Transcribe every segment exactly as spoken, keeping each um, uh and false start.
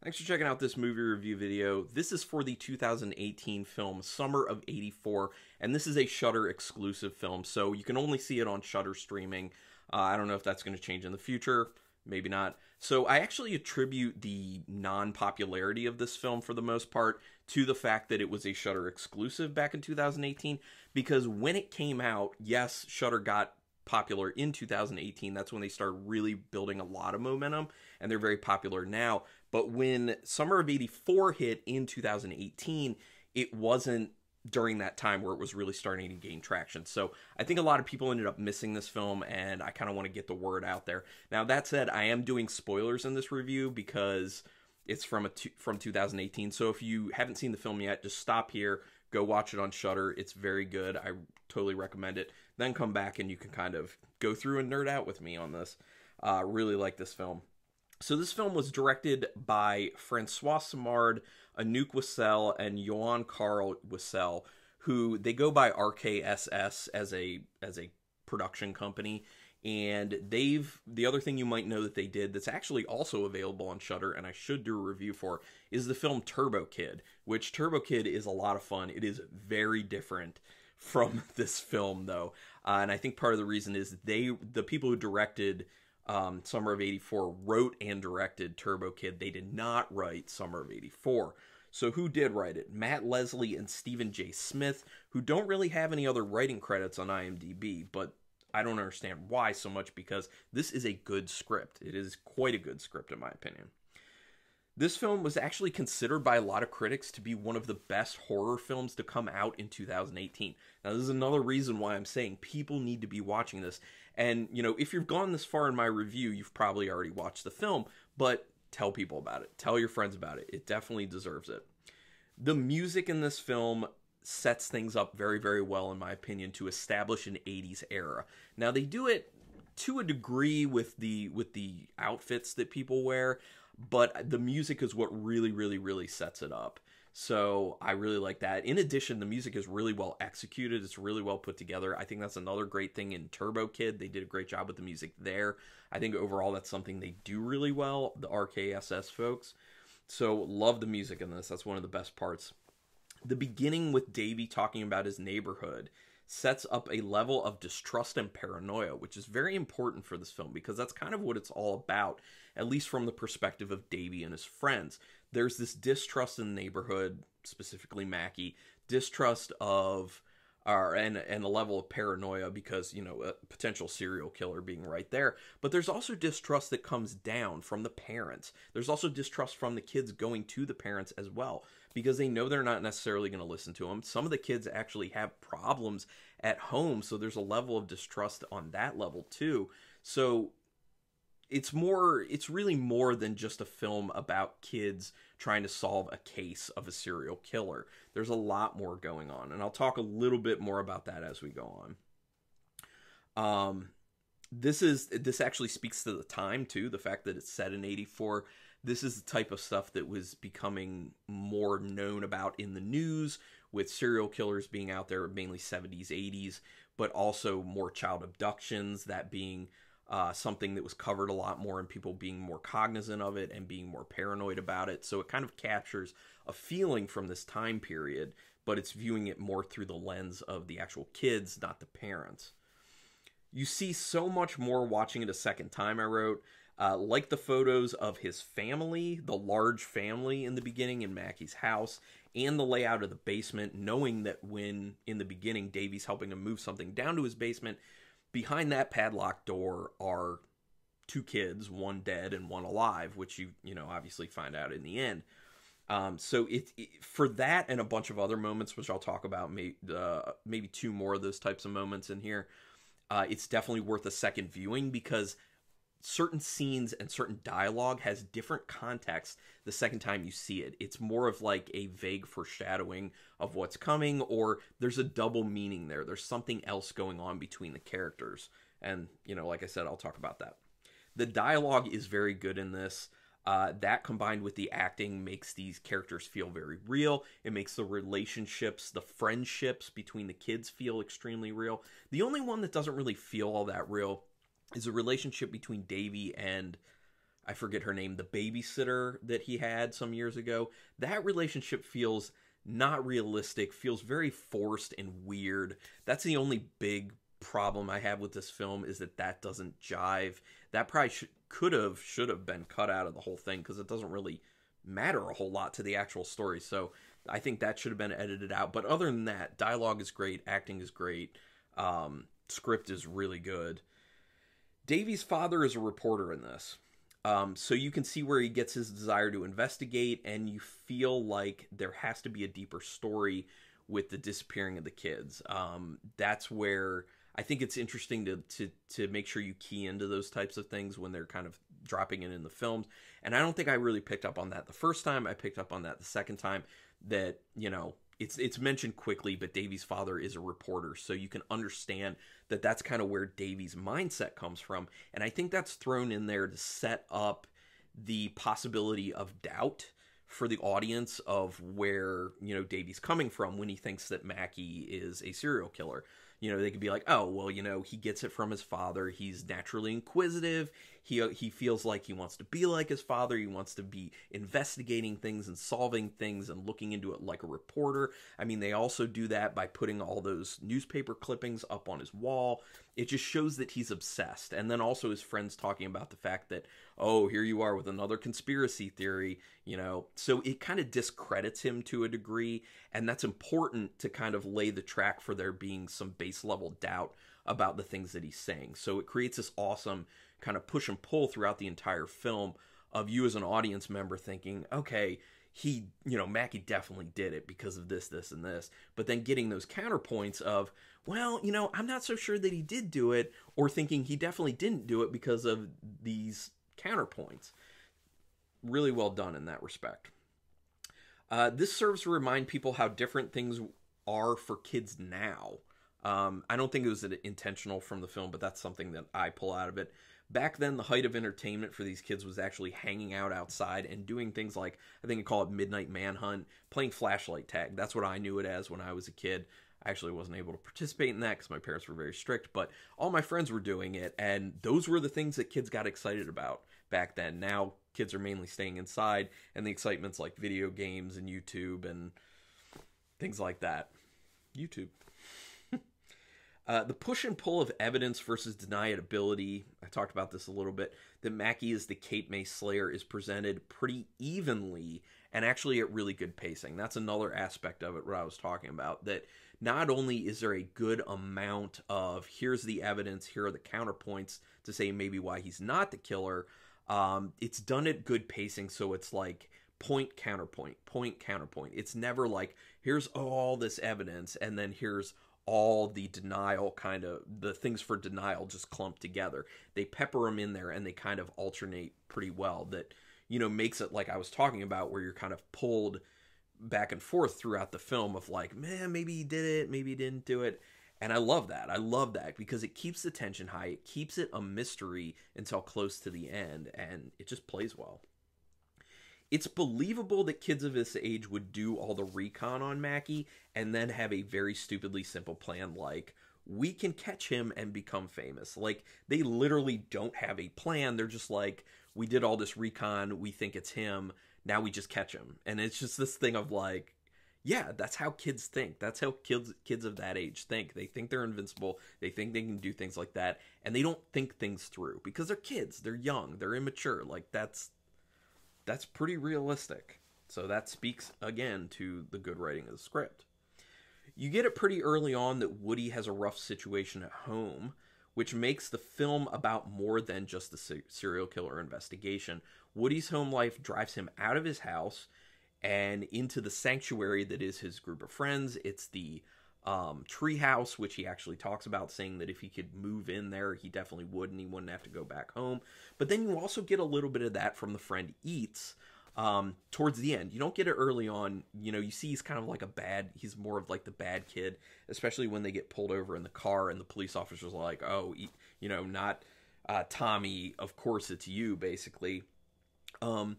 Thanks for checking out this movie review video. This is for the two thousand eighteen film Summer of eighty-four, and this is a Shudder exclusive film, so you can only see it on Shudder streaming. Uh, I don't know if that's going to change in the future. Maybe not. So I actually attribute the non-popularity of this film for the most part to the fact that it was a Shudder exclusive back in two thousand eighteen, because when it came out, yes, Shudder got popular in two thousand eighteen. That's when they started really building a lot of momentum, and they're very popular now. But when Summer of eighty-four hit in two thousand eighteen, it wasn't during that time where it was really starting to gain traction. So I think a lot of people ended up missing this film, and I kind of want to get the word out there. Now, that said, I am doing spoilers in this review because it's from a from two thousand eighteen. So if you haven't seen the film yet, just stop here, go watch it on Shudder. It's very good. I totally recommend it. Then come back and you can kind of go through and nerd out with me on this. Uh, really like this film. So this film was directed by Francois Simard, Anouk Whissell, and Yoann-Karl Whissell, who they go by R K S S as a as a production company. And they've the other thing you might know that they did that's actually also available on Shudder, and I should do a review for, is the film Turbo Kid, which Turbo Kid is a lot of fun. It is very different from this film, though, uh, and I think part of the reason is they the people who directed Um, Summer of eighty-four wrote and directed Turbo Kid. They did not write Summer of eighty-four. So who did write it? Matt Leslie and Stephen J. Smith, who don't really have any other writing credits on IMDb, but I don't understand why so much, because this is a good script. It is quite a good script, in my opinion. This film was actually considered by a lot of critics to be one of the best horror films to come out in two thousand eighteen. Now, this is another reason why I'm saying people need to be watching this. And, you know, if you've gone this far in my review, you've probably already watched the film, but tell people about it. Tell your friends about it. It definitely deserves it. The music in this film sets things up very, very well, in my opinion, to establish an eighties era. Now, they do it to a degree with the with the outfits that people wear, but the music is what really, really, really sets it up. So I really like that. In addition, the music is really well executed. It's really well put together. I think that's another great thing in Turbo Kid. They did a great job with the music there. I think overall that's something they do really well, the R K S S folks. So love the music in this. That's one of the best parts. The beginning with Davey talking about his neighborhood sets up a level of distrust and paranoia, which is very important for this film because that's kind of what it's all about, at least from the perspective of Davey and his friends. There's this distrust in the neighborhood, specifically Mackie, distrust of, uh, and, and a level of paranoia because, you know, a potential serial killer being right there. But there's also distrust that comes down from the parents. There's also distrust from the kids going to the parents as well, because they know they're not necessarily going to listen to them. Some of the kids actually have problems at home, so there's a level of distrust on that level too. So it's more, it's really more than just a film about kids trying to solve a case of a serial killer. There's a lot more going on, and I'll talk a little bit more about that as we go on. Um, this is, this actually speaks to the time too, the fact that it's set in eighty-four. This is the type of stuff that was becoming more known about in the news, with serial killers being out there, mainly seventies, eighties, but also more child abductions, that being Uh, something that was covered a lot more, and people being more cognizant of it and being more paranoid about it. So it kind of captures a feeling from this time period, but it's viewing it more through the lens of the actual kids, not the parents. You see so much more watching it a second time, I wrote. Uh, like the photos of his family, the large family in the beginning in Mackie's house, and the layout of the basement, knowing that when, in the beginning, Davey's helping him move something down to his basement, behind that padlocked door are two kids, one dead and one alive, which you, you know, obviously find out in the end. Um, so it, it for that and a bunch of other moments, which I'll talk about, may, uh, maybe two more of those types of moments in here, uh, it's definitely worth a second viewing, because certain scenes and certain dialogue has different context the second time you see it. It's more of like a vague foreshadowing of what's coming, or there's a double meaning there. There's something else going on between the characters. And, you know, like I said, I'll talk about that. The dialogue is very good in this. Uh, that combined with the acting makes these characters feel very real. It makes the relationships, the friendships between the kids feel extremely real. The only one that doesn't really feel all that real is a relationship between Davey and I forget her name, the babysitter that he had some years ago. That relationship feels not realistic, feels very forced and weird. That's the only big problem I have with this film, is that that doesn't jive. That probably should, could have, should have been cut out of the whole thing, because it doesn't really matter a whole lot to the actual story. So I think that should have been edited out. But other than that, dialogue is great, acting is great, um, script is really good. Davy's father is a reporter in this. Um, so you can see where he gets his desire to investigate, and you feel like there has to be a deeper story with the disappearing of the kids. Um, that's where I think it's interesting to, to, to make sure you key into those types of things when they're kind of dropping in in the films. And I don't think I really picked up on that the first time. I picked up on that the second time, that, you know, it's, it's mentioned quickly, but Davy's father is a reporter. So you can understand that that's kind of where Davy's mindset comes from. And I think that's thrown in there to set up the possibility of doubt for the audience of where, you know, Davy's coming from when he thinks that Mackie is a serial killer. You know, they could be like, oh, well, you know, he gets it from his father. He's naturally inquisitive. He, he feels like he wants to be like his father. He wants to be investigating things and solving things and looking into it like a reporter. I mean, they also do that by putting all those newspaper clippings up on his wall. It just shows that he's obsessed. And then also his friends talking about the fact that, oh, here you are with another conspiracy theory, you know. So it kind of discredits him to a degree. And that's important to kind of lay the track for there being some basic level doubt about the things that he's saying. So it creates this awesome kind of push and pull throughout the entire film of you as an audience member thinking, okay, he, you know, Mackie definitely did it because of this, this, and this. But then getting those counterpoints of, well, you know, I'm not so sure that he did do it, or thinking he definitely didn't do it because of these counterpoints. Really well done in that respect. Uh, this serves to remind people how different things are for kids now. Um, I don't think it was intentional from the film, but that's something that I pull out of it. Back then, the height of entertainment for these kids was actually hanging out outside and doing things like, I think you call it Midnight Manhunt, playing flashlight tag. That's what I knew it as when I was a kid. I actually wasn't able to participate in that because my parents were very strict, but all my friends were doing it, and those were the things that kids got excited about back then. Now, kids are mainly staying inside, and the excitement's like video games and YouTube and things like that. YouTube. Uh, the push and pull of evidence versus deniability, I talked about this a little bit, that Mackie is the Cape May Slayer is presented pretty evenly and actually at really good pacing. That's another aspect of it, what I was talking about, that not only is there a good amount of here's the evidence, here are the counterpoints to say maybe why he's not the killer, um, it's done at good pacing, so it's like point, counterpoint, point, counterpoint. It's never like, here's all this evidence, and then here's all the denial, kind of the things for denial just clumped together. They pepper them in there and they kind of alternate pretty well, that, you know, makes it like I was talking about, where you're kind of pulled back and forth throughout the film of like, man, maybe he did it, maybe he didn't do it. And I love that. I love that because it keeps the tension high. It keeps it a mystery until close to the end, and it just plays well. It's believable that kids of this age would do all the recon on Mackie and then have a very stupidly simple plan like, we can catch him and become famous. Like, they literally don't have a plan. They're just like, we did all this recon, we think it's him, now we just catch him. And it's just this thing of like, yeah, that's how kids think. That's how kids kids of that age think. They think they're invincible. They think they can do things like that. And they don't think things through because they're kids. They're young. They're immature. Like, that's... That's pretty realistic. So that speaks, again, to the good writing of the script. You get it pretty early on that Woody has a rough situation at home, which makes the film about more than just the serial killer investigation. Woody's home life drives him out of his house and into the sanctuary that is his group of friends. It's the um, tree house, which he actually talks about, saying that if he could move in there, he definitely would, and he wouldn't have to go back home. But then you also get a little bit of that from the friend Eats, um, towards the end. You don't get it early on. You know, you see he's kind of like a bad, he's more of like the bad kid, especially when they get pulled over in the car and the police officer's like, oh, you know, not, uh, Tommy, of course it's you, basically. Um,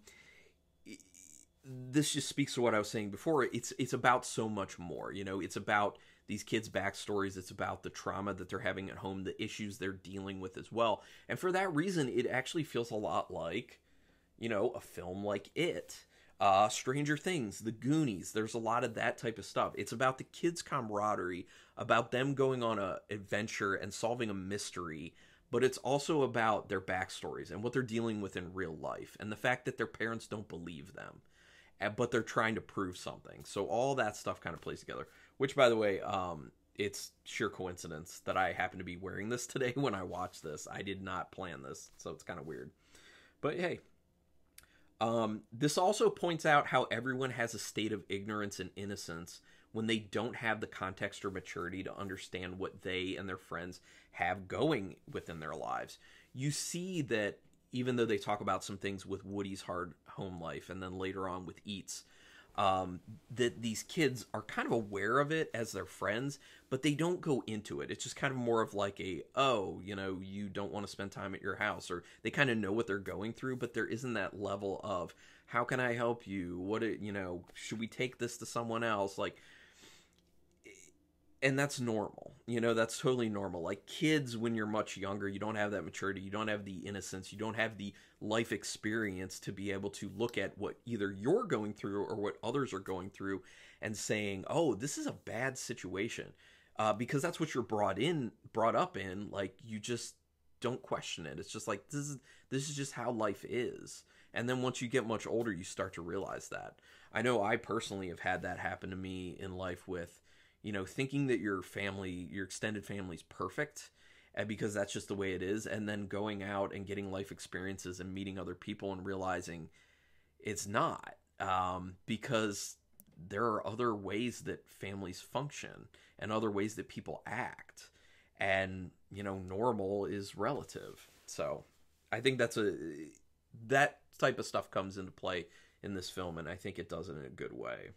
this just speaks to what I was saying before. It's, it's about so much more, you know, it's about these kids' backstories. It's about the trauma that they're having at home, the issues they're dealing with as well. And for that reason, it actually feels a lot like you know, a film like It, uh, Stranger Things, The Goonies. There's a lot of that type of stuff. It's about the kids' camaraderie, about them going on an adventure and solving a mystery, but it's also about their backstories and what they're dealing with in real life and the fact that their parents don't believe them, but they're trying to prove something. So all that stuff kind of plays together, which, by the way, um, it's sheer coincidence that I happen to be wearing this today when I watch this. I did not plan this, so it's kind of weird. But hey, um, this also points out how everyone has a state of ignorance and innocence when they don't have the context or maturity to understand what they and their friends have going within their lives. You see that even though they talk about some things with Woody's hard home life and then later on with Eats, um, that these kids are kind of aware of it as their friends, but they don't go into it. It's just kind of more of like a, oh, you know, you don't want to spend time at your house, or they kind of know what they're going through, but there isn't that level of, how can I help you? What, you know, should we take this to someone else? Like, and that's normal. You know, that's totally normal. Like, kids, when you're much younger, you don't have that maturity. You don't have the innocence. You don't have the life experience to be able to look at what either you're going through or what others are going through and saying, oh, this is a bad situation. Uh, because that's what you're brought in, brought up in. Like, you just don't question it. It's just like, this is, this is just how life is. And then once you get much older, you start to realize that. I know I personally have had that happen to me in life with, you know, thinking that your family, your extended family is perfect, and because that's just the way it is. And then going out and getting life experiences and meeting other people and realizing it's not, um, because there are other ways that families function and other ways that people act. And, you know, normal is relative. So I think that's a, that type of stuff comes into play in this film. And I think it does it in a good way.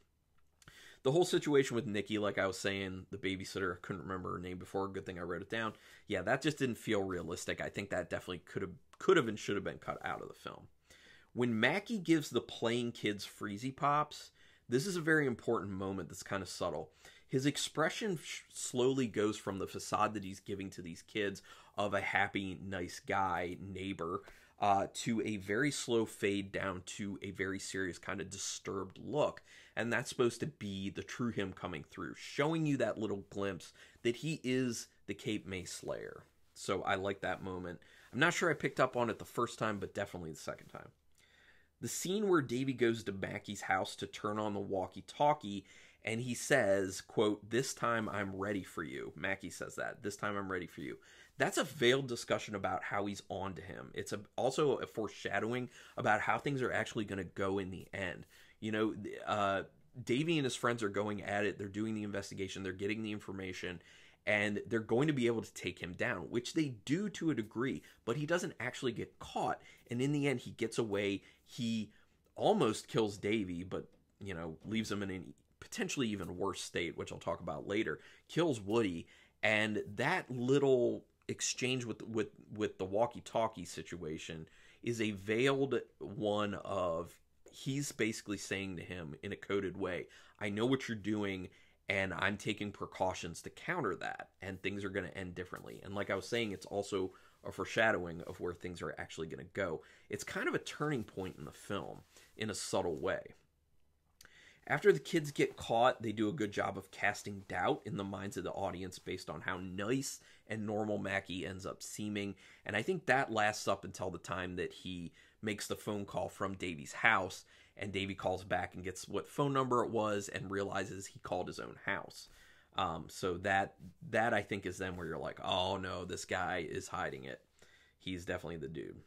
The whole situation with Nikki, like I was saying, the babysitter, I couldn't remember her name before. Good thing I wrote it down. Yeah, that just didn't feel realistic. I think that definitely could have could have and should have been cut out of the film. When Mackie gives the playing kids freezy pops, this is a very important moment that's kind of subtle. His expression slowly goes from the facade that he's giving to these kids of a happy, nice guy, neighbor, Uh, to a very slow fade down to a very serious kind of disturbed look. And that's supposed to be the true him coming through, showing you that little glimpse that he is the Cape May Slayer. So I like that moment. I'm not sure I picked up on it the first time, but definitely the second time. The scene where Davey goes to Mackie's house to turn on the walkie-talkie, and he says, quote, "This time I'm ready for you." Mackie says that, "This time I'm ready for you." That's a veiled discussion about how he's on to him. It's a, also a foreshadowing about how things are actually going to go in the end. You know, uh, Davey and his friends are going at it. They're doing the investigation. They're getting the information. And they're going to be able to take him down, which they do to a degree. But he doesn't actually get caught. And in the end, he gets away. He almost kills Davey, but, you know, leaves him in an potentially even worse state, which I'll talk about later. Kills Woody, and that little exchange with with with the walkie-talkie situation is a veiled one of, he's basically saying to him in a coded way, I know what you're doing, and I'm taking precautions to counter that, and things are going to end differently. And like I was saying, it's also a foreshadowing of where things are actually going to go. It's kind of a turning point in the film in a subtle way. After the kids get caught, they do a good job of casting doubt in the minds of the audience based on how nice and normal Mackie ends up seeming. And I think that lasts up until the time that he makes the phone call from Davey's house, and Davey calls back and gets what phone number it was and realizes he called his own house. Um, so that, that I think is then where you're like, oh no, this guy is hiding it. He's definitely the dude.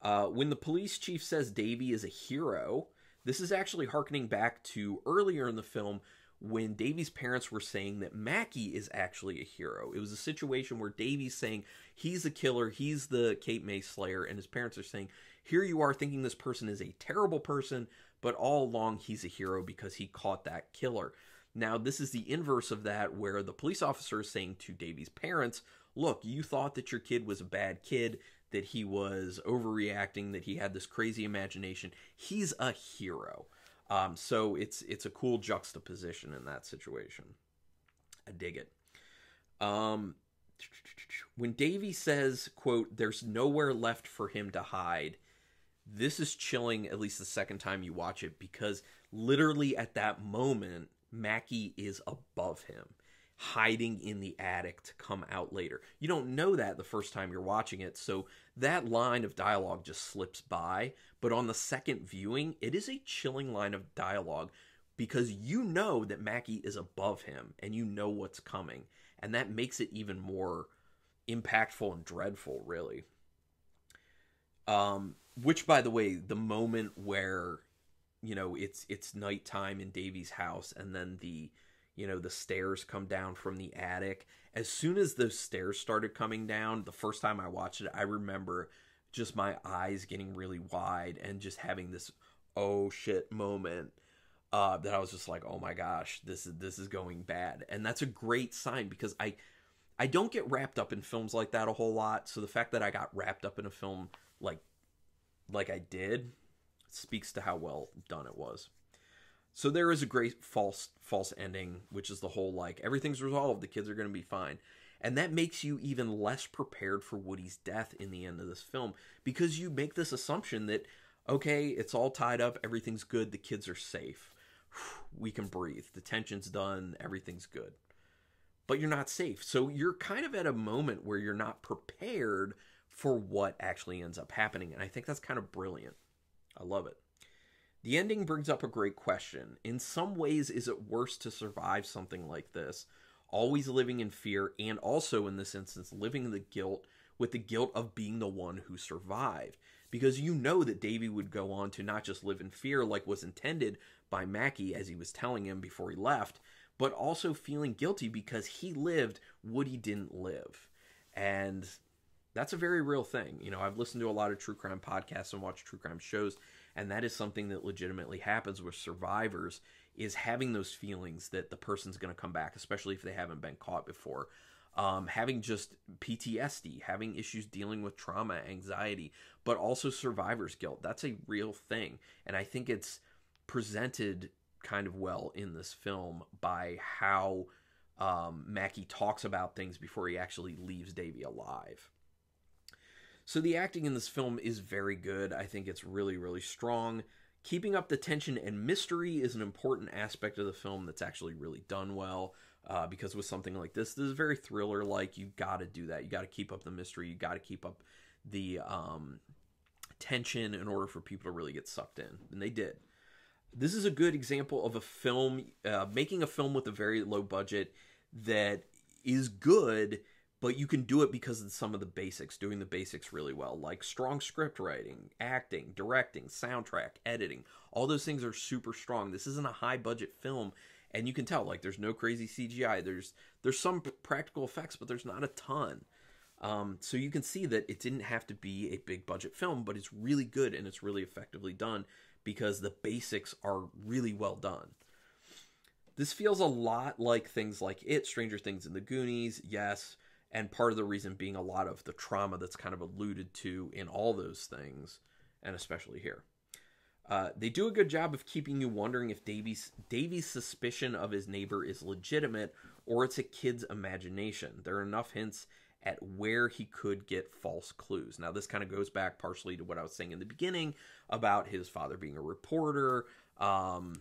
Uh, when the police chief says Davey is a hero, this is actually harkening back to earlier in the film when Davey's parents were saying that Mackie is actually a hero. It was a situation where Davey's saying he's a killer, he's the Cape May Slayer, and his parents are saying, here you are thinking this person is a terrible person, but all along he's a hero because he caught that killer. Now, this is the inverse of that, where the police officer is saying to Davey's parents, look, you thought that your kid was a bad kid, that he was overreacting, that he had this crazy imagination. He's a hero. Um, so it's it's a cool juxtaposition in that situation. I dig it. Um, when Davey says, quote, "There's nowhere left for him to hide," This is chilling, at least the second time you watch it, because literally at that moment, Mackie is above him, hiding in the attic to come out later. You don't know that the first time you're watching it, so that line of dialogue just slips by. But on the second viewing, it is a chilling line of dialogue because you know that Mackie is above him and you know what's coming. And that makes it even more impactful and dreadful, really. Um, which, by the way, the moment where, you know, it's it's nighttime in Davy's house, and then the, you know, the stairs come down from the attic. As soon as those stairs started coming down, the first time I watched it, I remember just my eyes getting really wide and just having this oh shit moment uh, that I was just like, oh my gosh, this is this is going bad. And that's a great sign, because I I don't get wrapped up in films like that a whole lot. So the fact that I got wrapped up in a film like like I did speaks to how well done it was. So there is a great false false ending, which is the whole like everything's resolved, the kids are going to be fine. And that makes you even less prepared for Woody's death in the end of this film, because you make this assumption that, okay, it's all tied up, everything's good, the kids are safe, we can breathe, the tension's done, everything's good. But you're not safe. So you're kind of at a moment where you're not prepared for what actually ends up happening. And I think that's kind of brilliant. I love it. The ending brings up a great question. In some ways, is it worse to survive something like this, always living in fear, and also, in this instance, living the guilt with the guilt of being the one who survived? Because you know that Davy would go on to not just live in fear like was intended by Mackie, as he was telling him before he left, but also feeling guilty because he lived what he didn't live. And that's a very real thing. You know, I've listened to a lot of true crime podcasts and watched true crime shows, and that is something that legitimately happens with survivors, is having those feelings that the person's going to come back, especially if they haven't been caught before. Um, having just P T S D, having issues dealing with trauma, anxiety, but also survivor's guilt. That's a real thing. And I think it's presented kind of well in this film by how um, Mackie talks about things before he actually leaves Davy alive. So the acting in this film is very good. I think it's really, really strong. Keeping up the tension and mystery is an important aspect of the film that's actually really done well, uh, because with something like this, this is very thriller-like. You got to do that. You got to keep up the mystery. You got to keep up the um, tension in order for people to really get sucked in, and they did. This is a good example of a film, uh, making a film with a very low budget that is good, but you can do it because of some of the basics, doing the basics really well, like strong script writing, acting, directing, soundtrack, editing. All those things are super strong. This isn't a high-budget film, and you can tell, like, there's no crazy C G I. There's there's some practical effects, but there's not a ton. Um, so you can see that it didn't have to be a big-budget film, but it's really good, and it's really effectively done, because the basics are really well done. This feels a lot like things like It, Stranger Things, and The Goonies, yes, and part of the reason being a lot of the trauma that's kind of alluded to in all those things, and especially here. Uh, they do a good job of keeping you wondering if Davy's, Davy's suspicion of his neighbor is legitimate or it's a kid's imagination. There are enough hints at where he could get false clues. Now, this kind of goes back partially to what I was saying in the beginning about his father being a reporter, um,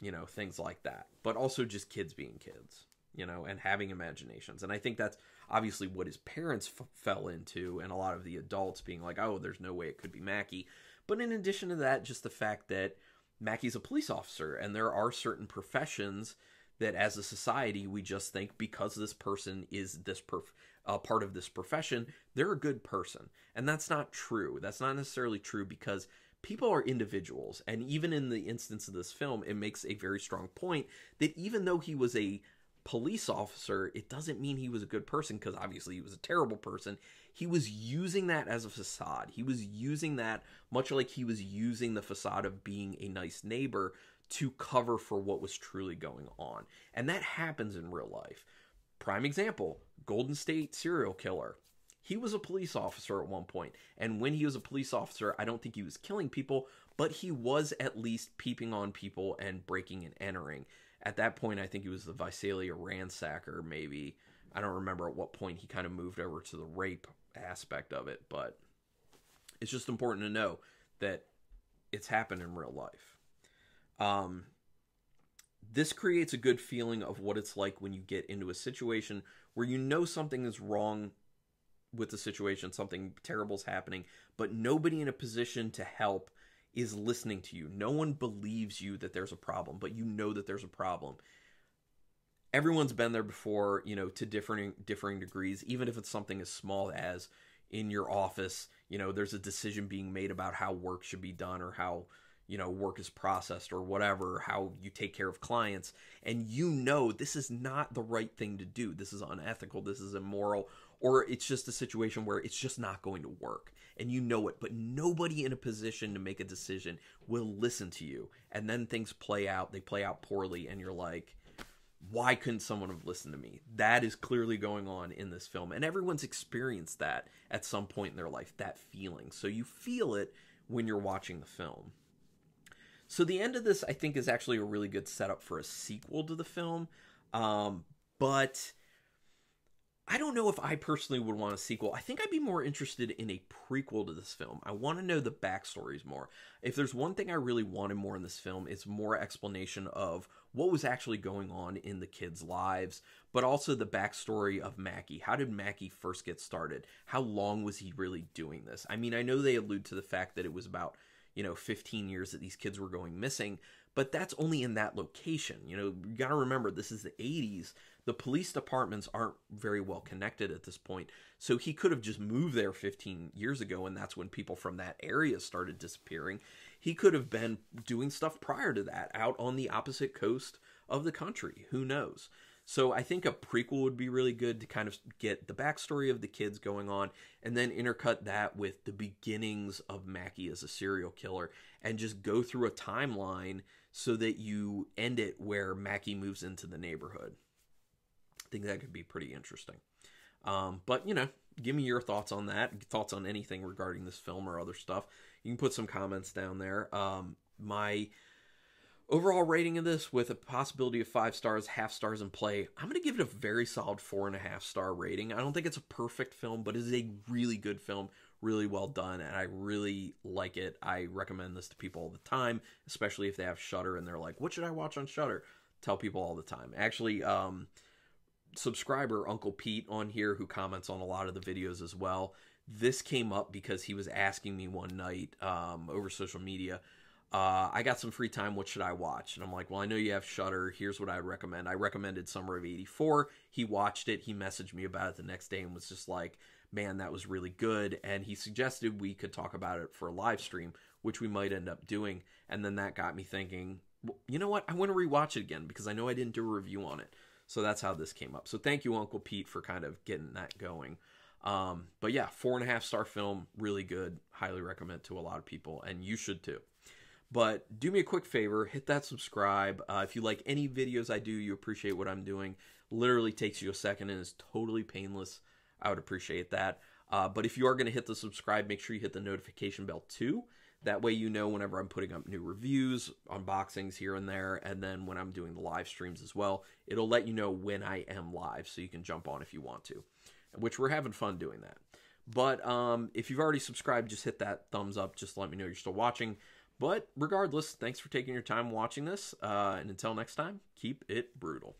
you know, things like that. But also just kids being kids, you know, and having imaginations. And I think that's obviously what his parents f fell into, and a lot of the adults being like, oh, there's no way it could be Mackie. But in addition to that, just the fact that Mackie's a police officer, and there are certain professions that as a society we just think because this person is this perf uh, part of this profession, they're a good person. And that's not true. That's not necessarily true, because people are individuals. And even in the instance of this film, it makes a very strong point that even though he was a police officer, it doesn't mean he was a good person, because obviously he was a terrible person. He was using that as a facade. He was using that much like he was using the facade of being a nice neighbor to cover for what was truly going on. And that happens in real life. Prime example, Golden State serial killer. He was a police officer at one point, and when he was a police officer, I don't think he was killing people, but he was at least peeping on people and breaking and entering. At that point, I think he was the Visalia Ransacker, maybe. I don't remember at what point he kind of moved over to the rape aspect of it, but it's just important to know that it's happened in real life. Um, this creates a good feeling of what it's like when you get into a situation where you know something is wrong with the situation, something terrible's happening, but nobody in a position to help is listening to you. No one believes you that there's a problem, but you know that there's a problem. Everyone's been there before, you know, to differing differing degrees, even if it's something as small as in your office, you know, there's a decision being made about how work should be done or how, you know, work is processed or whatever, how you take care of clients. And you know, this is not the right thing to do. This is unethical. This is immoral. Or it's just a situation where it's just not going to work. And you know it, but nobody in a position to make a decision will listen to you. And then things play out. They play out poorly. And you're like, why couldn't someone have listened to me? That is clearly going on in this film. And everyone's experienced that at some point in their life, that feeling. So you feel it when you're watching the film. So the end of this, I think, is actually a really good setup for a sequel to the film. Um, but I don't know if I personally would want a sequel. I think I'd be more interested in a prequel to this film. I want to know the backstories more. If there's one thing I really wanted more in this film, it's more explanation of what was actually going on in the kids' lives, but also the backstory of Mackie. How did Mackie first get started? How long was he really doing this? I mean, I know they allude to the fact that it was about, you know, fifteen years that these kids were going missing, but that's only in that location. You know, you got to remember, this is the eighties. The police departments aren't very well connected at this point, so he could have just moved there fifteen years ago, and that's when people from that area started disappearing. He could have been doing stuff prior to that, out on the opposite coast of the country. Who knows? So I think a prequel would be really good to kind of get the backstory of the kids going on, and then intercut that with the beginnings of Mackie as a serial killer, and just go through a timeline so that you end it where Mackie moves into the neighborhood. I think that could be pretty interesting. Um, but, you know, give me your thoughts on that, thoughts on anything regarding this film or other stuff. You can put some comments down there. Um, my overall rating of this, with a possibility of five stars, half stars in play, I'm going to give it a very solid four and a half star rating. I don't think it's a perfect film, but it is a really good film, really well done, and I really like it. I recommend this to people all the time, especially if they have Shudder and they're like, what should I watch on Shudder? Tell people all the time. Actually, um... subscriber Uncle Pete on here, who comments on a lot of the videos as well, this came up because he was asking me one night um over social media, uh I got some free time, what should I watch? And I'm like, well, I know you have Shudder, here's what I recommend. I recommended Summer of eighty-four. He watched it, he messaged me about it the next day and was just like, man, that was really good. And he suggested we could talk about it for a live stream, which we might end up doing. And then that got me thinking, well, you know what, I want to rewatch it again because I know I didn't do a review on it. So that's how this came up. So thank you, Uncle Pete, for kind of getting that going. Um, but yeah, four and a half star film, really good. Highly recommend to a lot of people, and you should too. But do me a quick favor, hit that subscribe. Uh, if you like any videos I do, you appreciate what I'm doing. Literally takes you a second and is totally painless. I would appreciate that. Uh, but if you are going to hit the subscribe, make sure you hit the notification bell too. That way you know whenever I'm putting up new reviews, unboxings here and there, and then when I'm doing the live streams as well, it'll let you know when I am live, so you can jump on if you want to, which we're having fun doing that. But um, if you've already subscribed, just hit that thumbs up. Just let me know you're still watching. But regardless, thanks for taking your time watching this, uh, and until next time, keep it brutal.